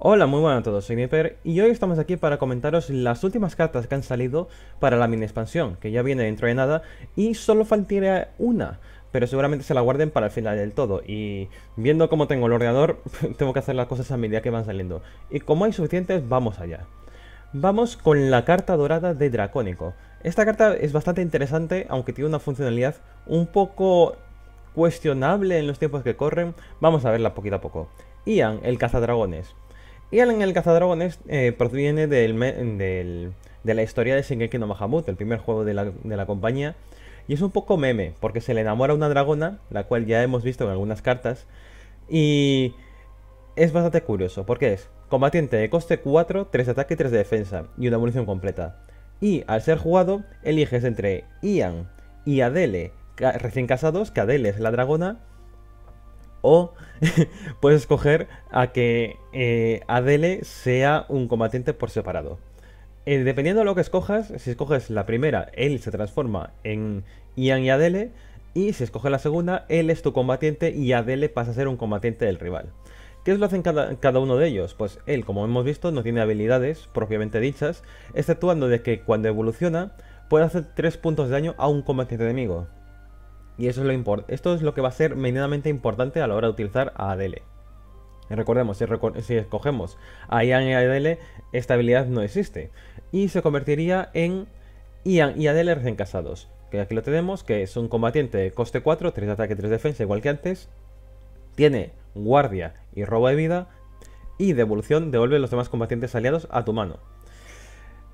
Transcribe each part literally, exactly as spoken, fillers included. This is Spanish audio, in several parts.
Hola, muy buenas a todos, soy Nipper y hoy estamos aquí para comentaros las últimas cartas que han salido para la mini expansión, que ya viene dentro de nada y solo faltaría una, pero seguramente se la guarden para el final del todo. Y viendo cómo tengo el ordenador, tengo que hacer las cosas a medida que van saliendo. Y como hay suficientes, vamos allá. Vamos con la carta dorada de Dracónico. Esta carta es bastante interesante, aunque tiene una funcionalidad un poco cuestionable en los tiempos que corren. Vamos a verla poquito a poco. Ian, el cazadragones. Ian el cazadragones eh, proviene del, del, de la historia de Shingeki no Mahamud, el primer juego de la, de la compañía. Y es un poco meme, porque se le enamora una dragona, la cual ya hemos visto en algunas cartas. Y es bastante curioso, porque es combatiente de coste cuatro, tres de ataque y tres de defensa, y una munición completa. Y al ser jugado, eliges entre Ian y Adele, ca recién casados, que Adele es la dragona. O puedes escoger a que eh, Adele sea un combatiente por separado. Eh, dependiendo de lo que escojas, si escoges la primera, él se transforma en Ian y Adele. Y si escoges la segunda, él es tu combatiente y Adele pasa a ser un combatiente del rival. ¿Qué es lo que hacen cada, cada uno de ellos? Pues él, como hemos visto, no tiene habilidades propiamente dichas, exceptuando de que cuando evoluciona puede hacer tres puntos de daño a un combatiente enemigo. Y eso es lo importante. Esto es lo que va a ser medianamente importante a la hora de utilizar a Adele. Y recordemos, si, reco si escogemos a Ian y a Adele, esta habilidad no existe. Y se convertiría en Ian y Adele recién casados. Que aquí lo tenemos, que es un combatiente de coste cuatro, tres de ataque, tres de defensa, igual que antes. Tiene guardia y robo de vida. Y devolución devuelve los demás combatientes aliados a tu mano.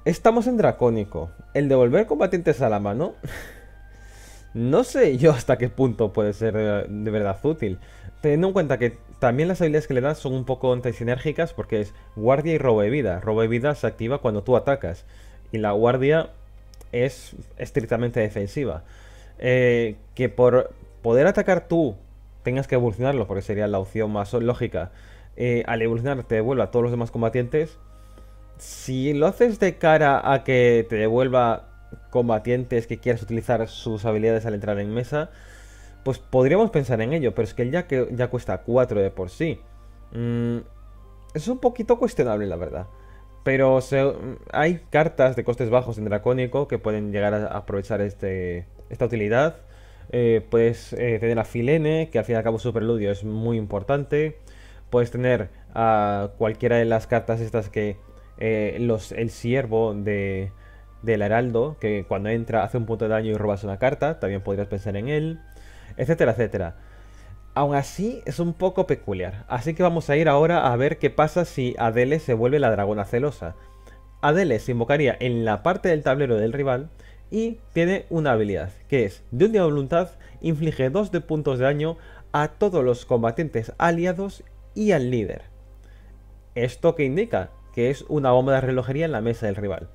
Estamos en Dracónico. El devolver combatientes a la mano... No sé yo hasta qué punto puede ser de verdad útil, teniendo en cuenta que también las habilidades que le das son un poco antisinérgicas, porque es guardia y robo de vida. Robo de vida se activa cuando tú atacas y la guardia es estrictamente defensiva. Eh, que por poder atacar tú tengas que evolucionarlo, porque sería la opción más lógica, eh, al evolucionar te devuelve a todos los demás combatientes. Si lo haces de cara a que te devuelva combatientes que quieras utilizar sus habilidades al entrar en mesa, pues podríamos pensar en ello, pero es que ya que ya cuesta cuatro de por sí, mmm, es un poquito cuestionable la verdad. Pero se, hay cartas de costes bajos en Dracónico que pueden llegar a aprovechar este, esta utilidad. eh, puedes eh, tener a Filene, que al fin y al cabo su preludio es muy importante. Puedes tener a cualquiera de las cartas estas que eh, los, el siervo de del Heraldo, que cuando entra hace un punto de daño y robas una carta, también podrías pensar en él, etcétera, etcétera. Aún así, es un poco peculiar, así que vamos a ir ahora a ver qué pasa si Adele se vuelve la dragona celosa. Adele se invocaría en la parte del tablero del rival y tiene una habilidad, que es, de última voluntad, inflige dos de puntos de daño a todos los combatientes aliados y al líder. Esto que indica que es una bomba de relojería en la mesa del rival.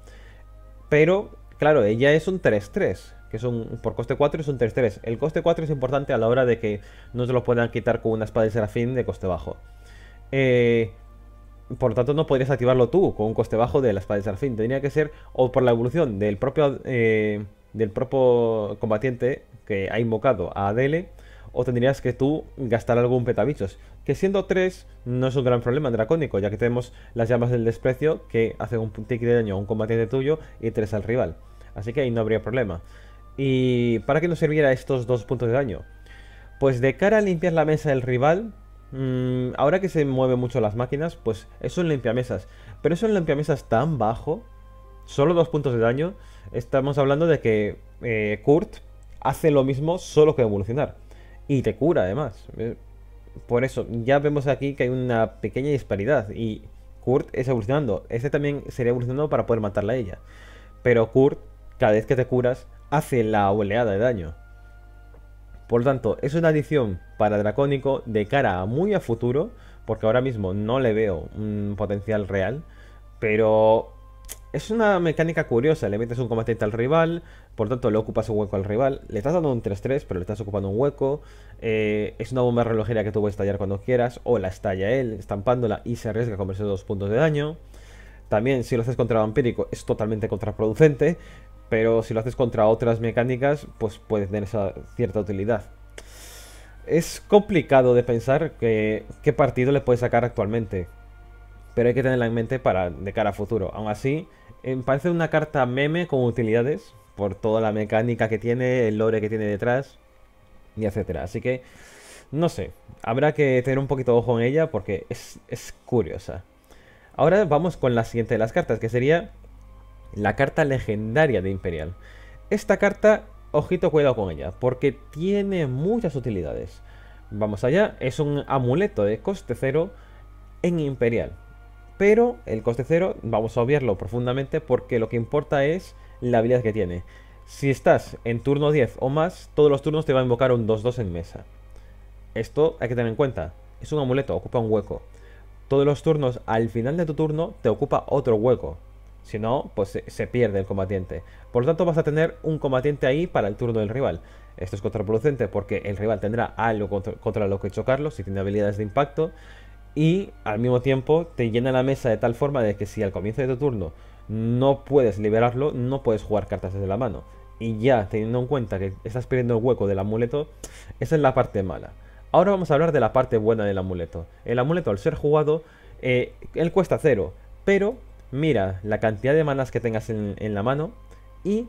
Pero, claro, ella es un tres tres, que es un, por coste cuatro es un tres tres. El coste cuatro es importante a la hora de que no se lo puedan quitar con una espada de serafín de coste bajo. Eh, por lo tanto, no podrías activarlo tú con un coste bajo de la espada de serafín. Tendría que ser o por la evolución del propio, eh, del propio combatiente que ha invocado a Adele, o tendrías que tú gastar algún petabichos. Que siendo tres no es un gran problema en Dracónico, ya que tenemos las llamas del desprecio que hacen un tic de daño a un combatiente tuyo y tres al rival. Así que ahí no habría problema. ¿Y para qué nos sirviera estos dos puntos de daño? Pues de cara a limpiar la mesa del rival, mmm, ahora que se mueven mucho las máquinas, pues es un limpiamesas. Pero es un limpiamesas tan bajo, solo dos puntos de daño, estamos hablando de que eh, Kurt hace lo mismo solo que evolucionar. Y te cura además. Por eso, ya vemos aquí que hay una pequeña disparidad. Y Kurt es evolucionando. Este también sería evolucionando para poder matarla a ella. Pero Kurt, cada vez que te curas, hace la oleada de daño. Por lo tanto, es una adición para Dracónico de cara a muy a futuro. Porque ahora mismo no le veo un potencial real. Pero es una mecánica curiosa. Le metes un combatiente al rival. Por tanto, le ocupas un hueco al rival. Le estás dando un tres tres, pero le estás ocupando un hueco. Eh, es una bomba relojera que tú puedes estallar cuando quieras. O la estalla él, estampándola, y se arriesga a comerse dos puntos de daño. También, si lo haces contra vampírico, es totalmente contraproducente. Pero si lo haces contra otras mecánicas, pues puede tener esa cierta utilidad. Es complicado de pensar que, qué partido le puedes sacar actualmente. pero hay que tenerla en mente para de cara a futuro. Aún así, eh, parece una carta meme con utilidades, por toda la mecánica que tiene, el lore que tiene detrás, y etcétera. Así que, no sé, habrá que tener un poquito de ojo en ella porque es, es curiosa. Ahora vamos con la siguiente de las cartas, que sería la carta legendaria de Imperial. Esta carta, ojito, cuidado con ella, porque tiene muchas utilidades. Vamos allá, es un amuleto de coste cero en Imperial. Pero el coste cero vamos a obviarlo profundamente porque lo que importa es la habilidad que tiene. Si estás en turno diez o más, todos los turnos te va a invocar un dos dos en mesa. Esto hay que tener en cuenta. Es un amuleto, ocupa un hueco. Todos los turnos al final de tu turno te ocupa otro hueco. Si no, pues se pierde el combatiente. Por lo tanto, vas a tener un combatiente ahí para el turno del rival. Esto es contraproducente porque el rival tendrá algo contra, contra lo que chocarlo, si tiene habilidades de impacto. Y al mismo tiempo te llena la mesa de tal forma de que si al comienzo de tu turno no puedes liberarlo, no puedes jugar cartas desde la mano. Y ya teniendo en cuenta que estás perdiendo el hueco del amuleto, esa es la parte mala. Ahora vamos a hablar de la parte buena del amuleto. El amuleto, al ser jugado, eh, él cuesta cero, pero mira la cantidad de manas que tengas en, en la mano y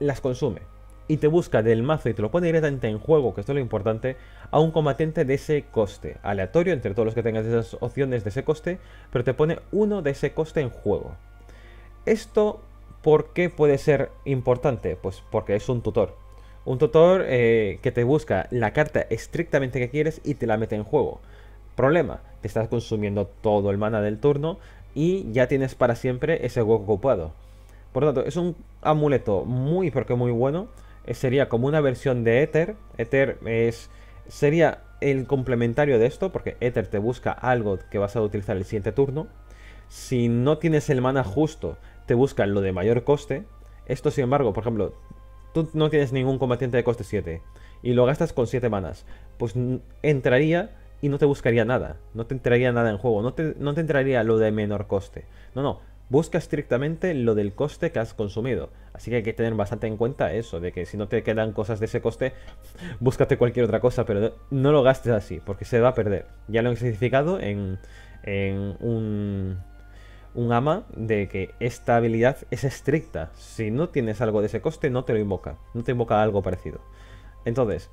las consume. Y te busca del mazo y te lo pone directamente en juego, que esto es lo importante, a un combatiente de ese coste. Aleatorio entre todos los que tengas esas opciones de ese coste, pero te pone uno de ese coste en juego. Esto, ¿por qué puede ser importante? Pues porque es un tutor. Un tutor eh, que te busca la carta estrictamente que quieres y te la mete en juego. Problema, te estás consumiendo todo el mana del turno y ya tienes para siempre ese hueco ocupado. Por lo tanto, es un amuleto muy, porque muy bueno. Eh, sería como una versión de Ether. Ether es, sería el complementario de esto, porque Ether te busca algo que vas a utilizar el siguiente turno. Si no tienes el mana justo, te buscan lo de mayor coste. Esto, sin embargo, por ejemplo, tú no tienes ningún combatiente de coste siete y lo gastas con siete manas, pues entraría y no te buscaría nada. No te entraría nada en juego, no te, no te entraría lo de menor coste. No, no, busca estrictamente lo del coste que has consumido. Así que hay que tener bastante en cuenta eso, de que si no te quedan cosas de ese coste, búscate cualquier otra cosa, pero no lo gastes así, porque se va a perder. Ya lo he especificado en, en un... un ama de que esta habilidad es estricta. Si no tienes algo de ese coste, no te lo invoca. No te invoca algo parecido. Entonces,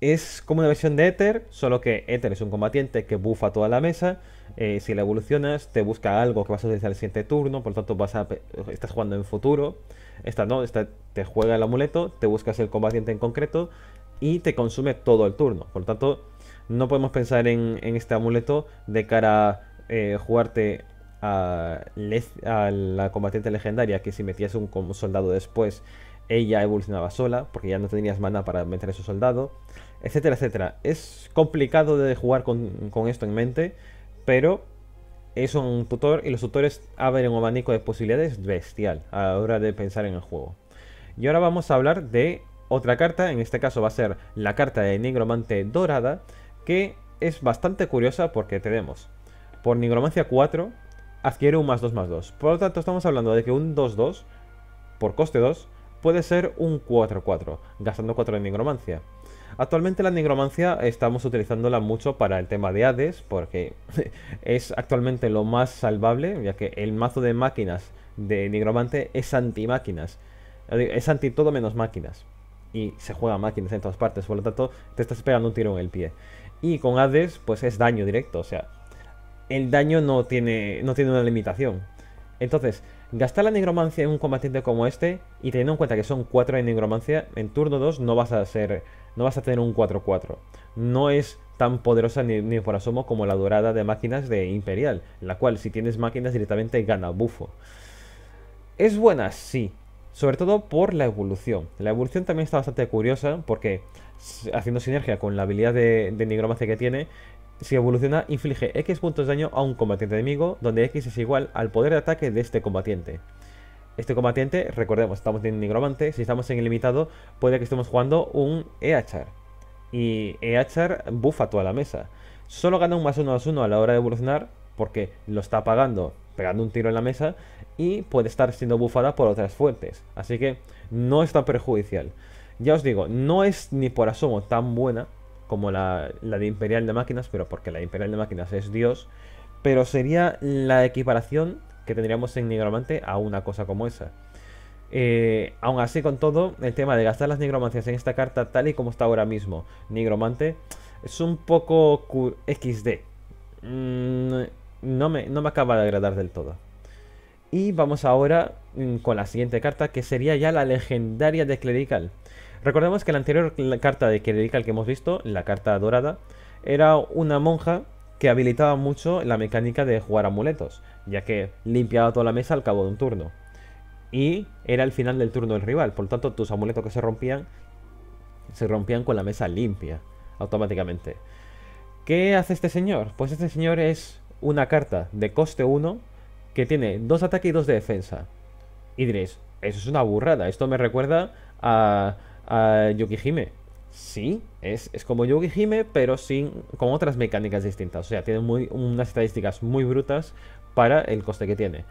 es como una versión de Ether, solo que Ether es un combatiente que bufa toda la mesa. Eh, si la evolucionas, te busca algo que vas a utilizar el siguiente turno. Por lo tanto, vas a, estás jugando en futuro. Esta no, esta te juega el amuleto, te buscas el combatiente en concreto y te consume todo el turno. Por lo tanto, no podemos pensar en, en este amuleto de cara a eh, jugarte A, a la combatiente legendaria, que si metías un, un soldado después, ella evolucionaba sola, porque ya no tenías mana para meter a su soldado, etcétera, etcétera. Es complicado de jugar con, con esto en mente, pero es un tutor y los tutores abren un abanico de posibilidades bestial a la hora de pensar en el juego. Y ahora vamos a hablar de otra carta, en este caso va a ser la carta de Nigromante Dorada, que es bastante curiosa porque tenemos por Nigromancia cuatro adquiere un más dos más dos. Por lo tanto, estamos hablando de que un dos dos por coste dos puede ser un cuatro cuatro, gastando cuatro de nigromancia. Actualmente la nigromancia estamos utilizándola mucho para el tema de Hades, porque es actualmente lo más salvable, ya que el mazo de máquinas de nigromante es anti-máquinas. Es anti todo menos máquinas. Y se juega máquinas en todas partes, por lo tanto te estás pegando un tiro en el pie. Y con Hades, pues es daño directo, o sea, el daño no tiene, no tiene una limitación. Entonces, gastar la nigromancia en un combatiente como este, y teniendo en cuenta que son cuatro de nigromancia, en turno dos no vas a ser, no vas a tener un cuatro cuatro. No es tan poderosa ni, ni por asomo como la dorada de máquinas de Imperial, la cual si tienes máquinas directamente gana bufo. Es buena, sí, sobre todo por la evolución. La evolución también está bastante curiosa, porque haciendo sinergia con la habilidad de, de nigromancia que tiene, si evoluciona, inflige X puntos de daño a un combatiente enemigo, donde X es igual al poder de ataque de este combatiente. Este combatiente, recordemos, estamos en nigromante, si estamos en ilimitado, puede que estemos jugando un Eachar. Y Eachar bufa toda la mesa. Solo gana un más uno más uno a la hora de evolucionar, porque lo está apagando, pegando un tiro en la mesa, y puede estar siendo bufada por otras fuentes. Así que no es tan perjudicial. Ya os digo, no es ni por asomo tan buena como la, la de Imperial de Máquinas, pero porque la de Imperial de Máquinas es Dios, pero sería la equiparación que tendríamos en nigromante a una cosa como esa. Eh, aún así, con todo, el tema de gastar las nigromancias en esta carta tal y como está ahora mismo nigromante es un poco equis de. Mm, no, me, no me acaba de agradar del todo. Y vamos ahora con la siguiente carta, que sería ya la legendaria de Clerical. Recordemos que la anterior carta de Clerical que hemos visto, la carta dorada, era una monja que habilitaba mucho la mecánica de jugar amuletos, ya que limpiaba toda la mesa al cabo de un turno. Y era el final del turno del rival, por lo tanto tus amuletos que se rompían, se rompían con la mesa limpia, automáticamente. ¿Qué hace este señor? Pues este señor es una carta de coste uno que tiene dos ataque y dos de defensa. Y diréis, eso es una burrada, esto me recuerda a, a Yukihime. Sí, es, es como Yukihime, pero sin, con otras mecánicas distintas. O sea, tiene muy, unas estadísticas muy brutas para el coste que tiene.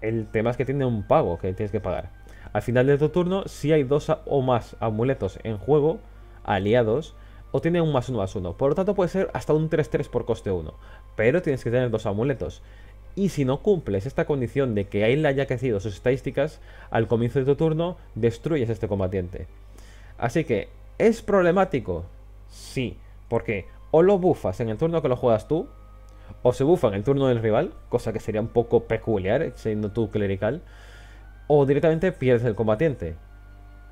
El tema es que tiene un pago que tienes que pagar. Al final de tu turno, si hay dos o más amuletos en juego, aliados, o tiene un más uno más uno. Por lo tanto, puede ser hasta un tres tres por coste uno. Pero tienes que tener dos amuletos. Y si no cumples esta condición de que a él le haya crecido sus estadísticas, al comienzo de tu turno, destruyes a este combatiente. Así que, ¿es problemático? Sí. Porque o lo buffas en el turno que lo juegas tú, o se bufan el turno del rival, cosa que sería un poco peculiar siendo tú clerical, o directamente pierdes el combatiente.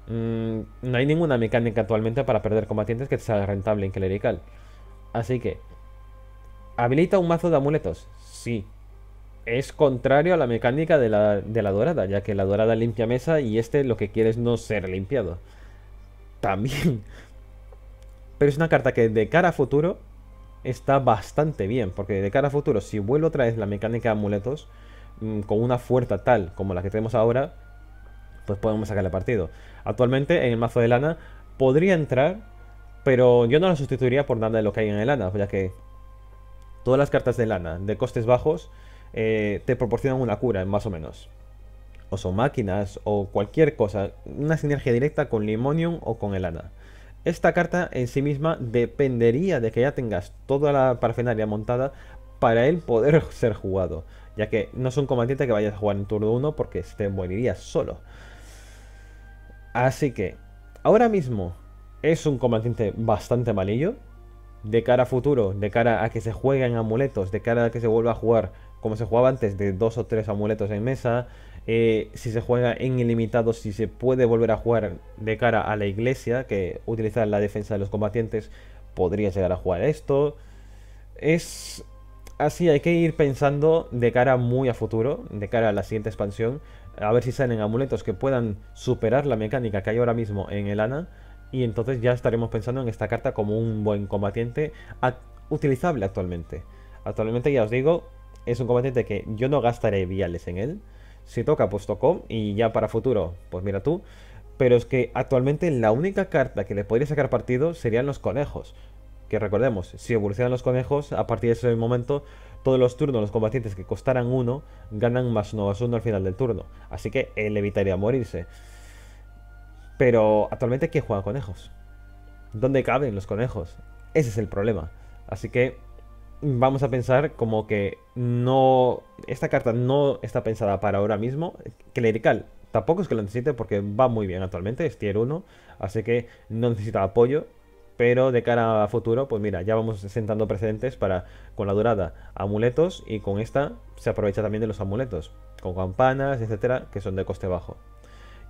Mm, no hay ninguna mecánica actualmente para perder combatientes que sea rentable en clerical. Así que, ¿habilita un mazo de amuletos? Sí. Es contrario a la mecánica de la, de la dorada, ya que la dorada limpia mesa y este lo que quiere es no ser limpiado. También. Pero es una carta que de cara a futuro está bastante bien, porque de cara a futuro, si vuelvo otra vez la mecánica de amuletos, mmm, con una fuerza tal como la que tenemos ahora, pues podemos sacarle partido. Actualmente en el mazo de lana podría entrar, pero yo no la sustituiría por nada de lo que hay en el lana, ya que todas las cartas de lana de costes bajos eh, te proporcionan una cura, más o menos. O son máquinas, o cualquier cosa, una sinergia directa con Limonium o con el lana. Esta carta en sí misma dependería de que ya tengas toda la parafernalia montada para él poder ser jugado, ya que no es un combatiente que vayas a jugar en turno uno porque te morirías solo. Así que, ahora mismo es un combatiente bastante malillo. De cara a futuro, de cara a que se jueguen amuletos, de cara a que se vuelva a jugar como se jugaba antes, de dos o tres amuletos en mesa, Eh, si se juega en ilimitado, si se puede volver a jugar de cara a la iglesia, que utiliza la defensa de los combatientes, podría llegar a jugar esto. Es así, hay que ir pensando de cara muy a futuro, de cara a la siguiente expansión, a ver si salen amuletos que puedan superar la mecánica que hay ahora mismo en el Ana, y entonces ya estaremos pensando en esta carta como un buen combatiente utilizable actualmente. Actualmente, ya os digo, es un combatiente que yo no gastaré viales en él. Si toca, pues tocó, y ya para futuro, pues mira tú. Pero es que actualmente la única carta que le podría sacar partido serían los conejos. Que recordemos, si evolucionan los conejos, a partir de ese momento, todos los turnos, los combatientes que costaran uno, ganan más uno más uno al final del turno. Así que él evitaría morirse. Pero actualmente, ¿quién juega conejos? ¿Dónde caben los conejos? Ese es el problema. Así que vamos a pensar como que no, esta carta no está pensada para ahora mismo. Clerical tampoco es que lo necesite porque va muy bien actualmente, es tier uno, así que no necesita apoyo. Pero de cara a futuro, pues mira, ya vamos sentando precedentes para, con la dorada, amuletos, y con esta se aprovecha también de los amuletos, con campanas, etcétera, que son de coste bajo.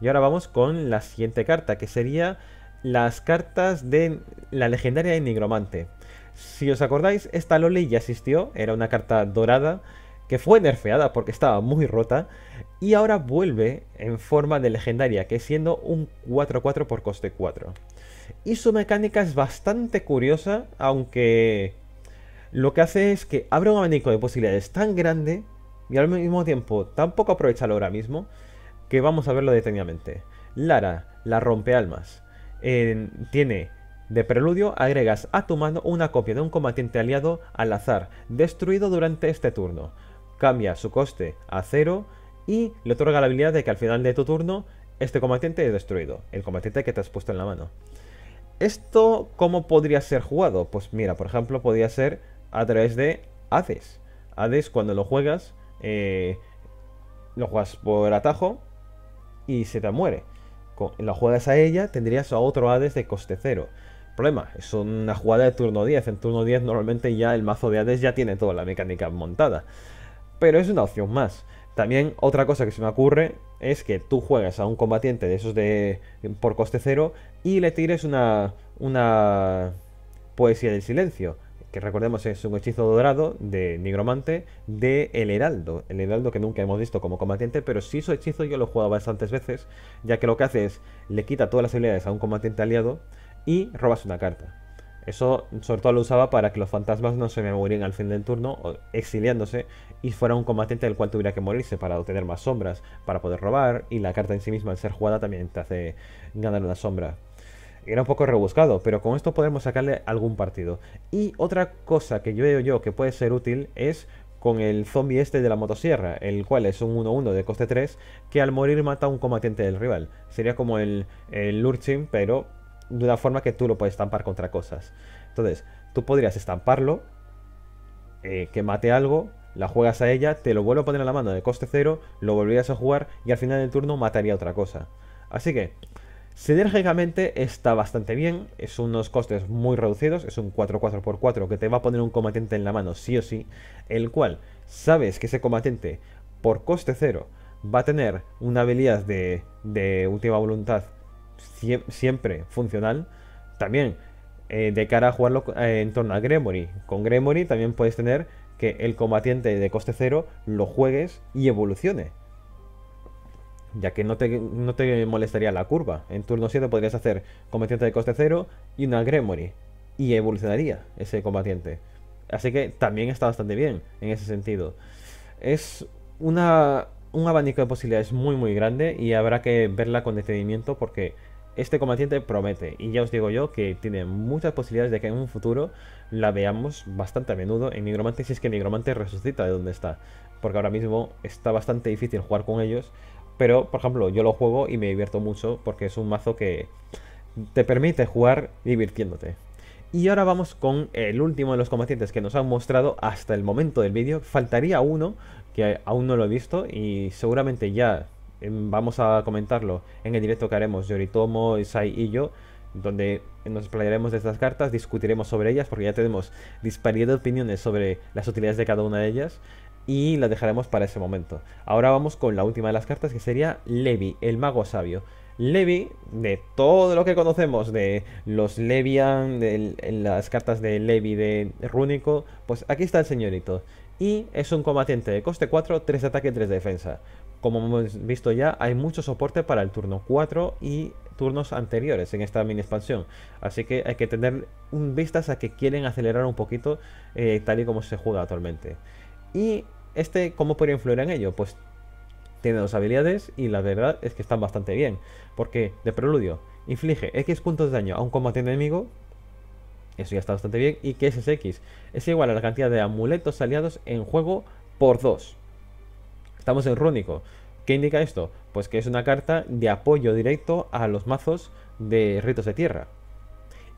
Y ahora vamos con la siguiente carta, que sería las cartas de la legendaria de nigromante. Si os acordáis, esta Loli ya existió, era una carta dorada que fue nerfeada porque estaba muy rota, y ahora vuelve en forma de legendaria, que siendo un cuatro cuatro por coste cuatro. Y su mecánica es bastante curiosa, aunque lo que hace es que abre un abanico de posibilidades tan grande y al mismo tiempo tan poco aprovechado ahora mismo, que vamos a verlo detenidamente. Lara, la rompealmas, eh, tiene... De preludio, agregas a tu mano una copia de un combatiente aliado al azar, destruido durante este turno. Cambia su coste a cero y le otorga la habilidad de que al final de tu turno, este combatiente es destruido. El combatiente que te has puesto en la mano. ¿Esto cómo podría ser jugado? Pues mira, por ejemplo, podría ser a través de Hades. Hades, cuando lo juegas, eh, lo juegas por atajo y se te muere. Lo juegas a ella, tendrías a otro Hades de coste cero. Problema, es una jugada de turno diez. En turno diez normalmente ya el mazo de Hades ya tiene toda la mecánica montada. Pero es una opción más. También otra cosa que se me ocurre es que tú juegas a un combatiente de esos de por coste cero y le tires una, una Poesía del Silencio, que recordemos es un hechizo dorado de nigromante de el heraldo, el heraldo que nunca hemos visto como combatiente, pero sí su hechizo yo lo he jugado bastantes veces, ya que lo que hace es le quita todas las habilidades a un combatiente aliado y robas una carta. Eso sobre todo lo usaba para que los fantasmas no se me murieran al fin del turno, exiliándose, y fuera un combatiente del cual tuviera que morirse para obtener más sombras, para poder robar, y la carta en sí misma al ser jugada también te hace ganar una sombra. Era un poco rebuscado, pero con esto podemos sacarle algún partido. Y otra cosa que yo veo yo que puede ser útil es con el zombie este de la motosierra, el cual es un uno uno de coste tres, que al morir mata a un combatiente del rival. Sería como el, el Lurchin, pero de una forma que tú lo puedes estampar contra cosas. Entonces, tú podrías estamparlo, eh, que mate algo, la juegas a ella, te lo vuelvo a poner a la mano de coste cero, lo volverías a jugar y al final del turno mataría otra cosa. Así que, sinérgicamente está bastante bien, es unos costes muy reducidos, es un cuatro cuatro por cuatro que te va a poner un combatiente en la mano sí o sí, el cual sabes que ese combatiente por coste cero va a tener una habilidad de, de última voluntad siempre funcional. También eh, de cara a jugarlo eh, en torno a Gremory. Con Gremory también puedes tener que el combatiente de coste cero lo juegues y evolucione, ya que no te, no te molestaría la curva. En turno siete podrías hacer combatiente de coste cero y una Gremory y evolucionaría ese combatiente. Así que también está bastante bien en ese sentido. Es una... un abanico de posibilidades muy muy grande y habrá que verla con detenimiento, porque este combatiente promete, y ya os digo yo que tiene muchas posibilidades de que en un futuro la veamos bastante a menudo en nigromante, si es que nigromante resucita de donde está, porque ahora mismo está bastante difícil jugar con ellos, pero por ejemplo yo lo juego y me divierto mucho porque es un mazo que te permite jugar divirtiéndote. Y ahora vamos con el último de los combatientes que nos han mostrado hasta el momento del vídeo. Faltaría uno que aún no lo he visto y seguramente ya vamos a comentarlo en el directo que haremos Yoritomo, Isai y yo, donde nos explayaremos de estas cartas, discutiremos sobre ellas porque ya tenemos disparidad de opiniones sobre las utilidades de cada una de ellas y las dejaremos para ese momento. Ahora vamos con la última de las cartas, que sería Levi, el mago sabio. Levi, de todo lo que conocemos de los Levian, de las cartas de Levi de Rúnico, pues aquí está el señorito. Y es un combatiente de coste cuatro, tres de ataque, tres de defensa. Como hemos visto ya, hay mucho soporte para el turno cuatro y turnos anteriores en esta mini expansión. Así que hay que tener un vistas a que quieren acelerar un poquito eh, tal y como se juega actualmente. Y este, ¿cómo podría influir en ello? Pues tiene dos habilidades y la verdad es que están bastante bien, porque de preludio inflige X puntos de daño a un combatiente enemigo, eso ya está bastante bien, y que ese X es igual a la cantidad de amuletos aliados en juego por dos. Estamos en Rúnico. ¿Qué indica esto? Pues que es una carta de apoyo directo a los mazos de ritos de tierra.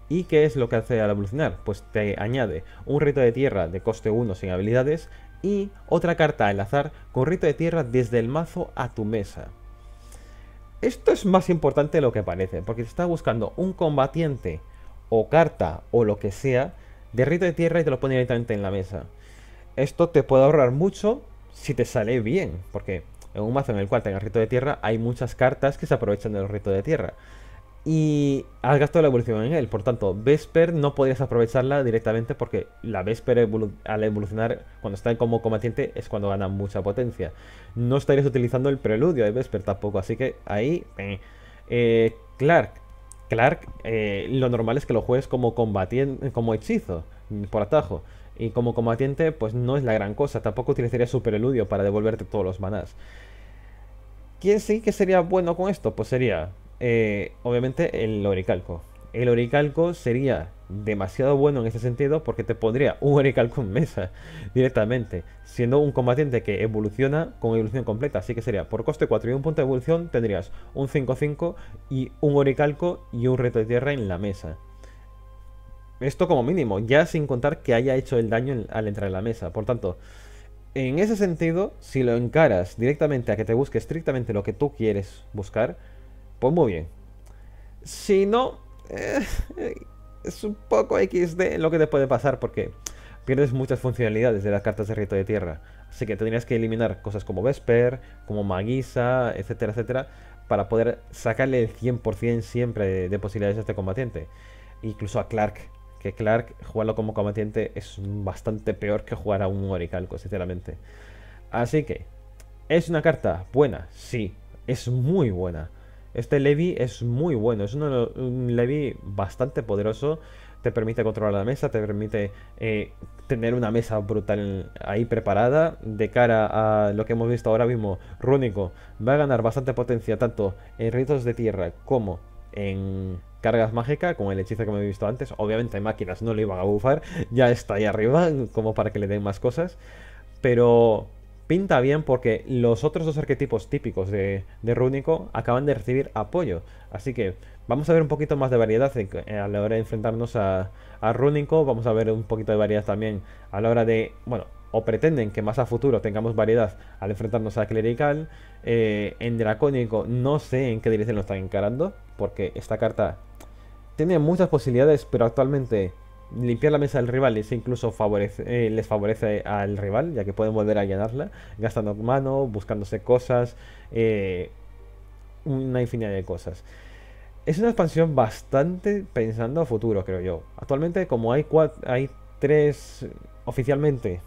¿Y qué es lo que hace al evolucionar? Pues te añade un rito de tierra de coste uno sin habilidades y otra carta al azar con rito de tierra desde el mazo a tu mesa. Esto es más importante de lo que parece, porque te está buscando un combatiente o carta o lo que sea de rito de tierra y te lo pone directamente en la mesa. Esto te puede ahorrar mucho si te sale bien, porque en un mazo en el cual tengas rito de tierra hay muchas cartas que se aprovechan de los ritos de tierra y has gastado la evolución en él. Por tanto, Vesper no podrías aprovecharla directamente, porque la Vesper evolu al evolucionar cuando está como combatiente es cuando gana mucha potencia. No estarías utilizando el preludio de Vesper tampoco, así que ahí... Eh. Eh, Clark, Clark eh, lo normal es que lo juegues como combatiente, como hechizo, por atajo. Y como combatiente pues no es la gran cosa, tampoco utilizarías su preludio para devolverte todos los manás. ¿Quién sí que sería bueno con esto? Pues sería... Eh, obviamente el Oricalco. El Oricalco sería demasiado bueno en este sentido, porque te pondría un Oricalco en mesa directamente, siendo un combatiente que evoluciona con evolución completa. Así que sería por coste cuatro y un punto de evolución, tendrías un cinco cinco y un Oricalco y un reto de tierra en la mesa. Esto como mínimo, ya sin contar que haya hecho el daño al entrar en la mesa. Por tanto, En ese sentido, si lo encaras directamente a que te busque estrictamente lo que tú quieres buscar, pues muy bien. Si no, eh, es un poco equis de lo que te puede pasar, porque pierdes muchas funcionalidades de las cartas de Rito de Tierra. Así que tendrías que eliminar cosas como Vesper, como Maguisa, etcétera, etcétera, para poder sacarle el cien por cien siempre de, de posibilidades a este combatiente. Incluso a Clark, que Clark, jugarlo como combatiente es bastante peor que jugar a un Oricalco, sinceramente. Así que, ¿es una carta buena? Sí, es muy buena. Este Levi es muy bueno, es uno, un Levi bastante poderoso. Te permite controlar la mesa, te permite eh, tener una mesa brutal ahí preparada. De cara a lo que hemos visto ahora mismo, Rúnico va a ganar bastante potencia tanto en ritos de tierra como en cargas mágicas, con el hechizo que me he visto antes. Obviamente máquinas no lo iban a bufar, ya está ahí arriba como para que le den más cosas. Pero pinta bien porque los otros dos arquetipos típicos de, de Rúnico acaban de recibir apoyo. Así que vamos a ver un poquito más de variedad a la hora de enfrentarnos a, a Rúnico. Vamos a ver un poquito de variedad también a la hora de... Bueno, o pretenden que más a futuro tengamos variedad al enfrentarnos a Clerical. Eh, en Dracónico no sé en qué dirección lo están encarando, porque esta carta tiene muchas posibilidades, pero actualmente limpiar la mesa del rival es incluso favorece, eh, les favorece al rival, ya que pueden volver a llenarla, gastando mano, buscándose cosas, eh, una infinidad de cosas. Es una expansión bastante pensando a futuro, creo yo. Actualmente, como hay, cuatro, hay tres, oficialmente,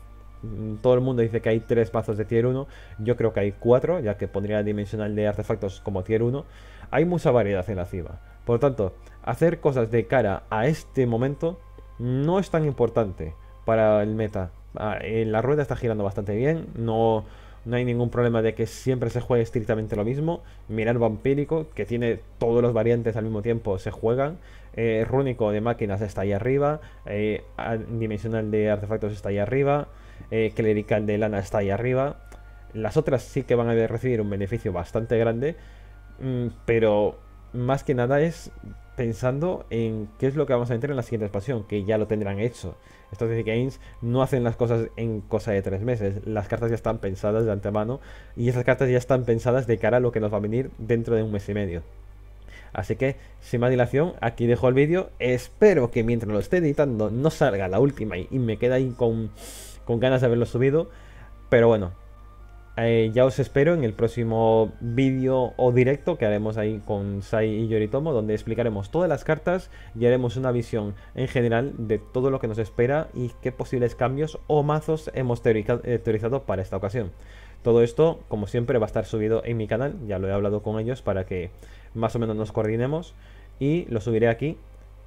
todo el mundo dice que hay tres mazos de tier uno, yo creo que hay cuatro, ya que pondría el dimensional de artefactos como tier uno. Hay mucha variedad en la cima. Por lo tanto, hacer cosas de cara a este momento no es tan importante para el meta. Ah, eh, la rueda está girando bastante bien. No, no hay ningún problema de que siempre se juegue estrictamente lo mismo. Mirar Vampírico, que tiene todos los variantes al mismo tiempo, se juegan. Eh, Rúnico de máquinas está ahí arriba. Eh, Dimensional de artefactos está ahí arriba. Eh, Clerical de lana está ahí arriba. Las otras sí que van a recibir un beneficio bastante grande. Pero más que nada es pensando en qué es lo que vamos a entrar en la siguiente expansión, que ya lo tendrán hecho. Estos Cygames no hacen las cosas en cosa de tres meses. Las cartas ya están pensadas de antemano, y esas cartas ya están pensadas de cara a lo que nos va a venir dentro de un mes y medio. Así que, sin más dilación, aquí dejo el vídeo. Espero que mientras lo esté editando no salga la última y me queda ahí con, con ganas de haberlo subido. Pero bueno, Eh, ya os espero en el próximo vídeo o directo que haremos ahí con Sai y Yoritomo, donde explicaremos todas las cartas y haremos una visión en general de todo lo que nos espera y qué posibles cambios o mazos hemos teorizado para esta ocasión. Todo esto, como siempre, va a estar subido en mi canal, ya lo he hablado con ellos para que más o menos nos coordinemos, y lo subiré aquí.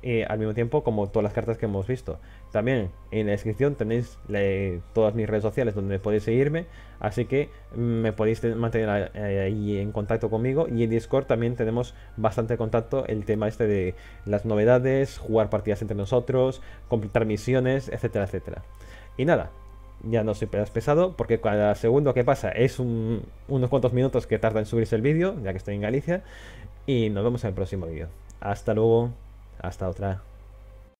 Eh, al mismo tiempo como todas las cartas que hemos visto. También en la descripción tenéis le, todas mis redes sociales donde podéis seguirme, así que me podéis mantener ahí en contacto conmigo, y en Discord también tenemos bastante contacto, el tema este de las novedades, jugar partidas entre nosotros, completar misiones, etcétera, etcétera. Y nada, ya no soy pesado, porque cada segundo que pasa es un, unos cuantos minutos que tarda en subirse el vídeo, ya que estoy en Galicia, y nos vemos en el próximo vídeo. Hasta luego. Hasta otra.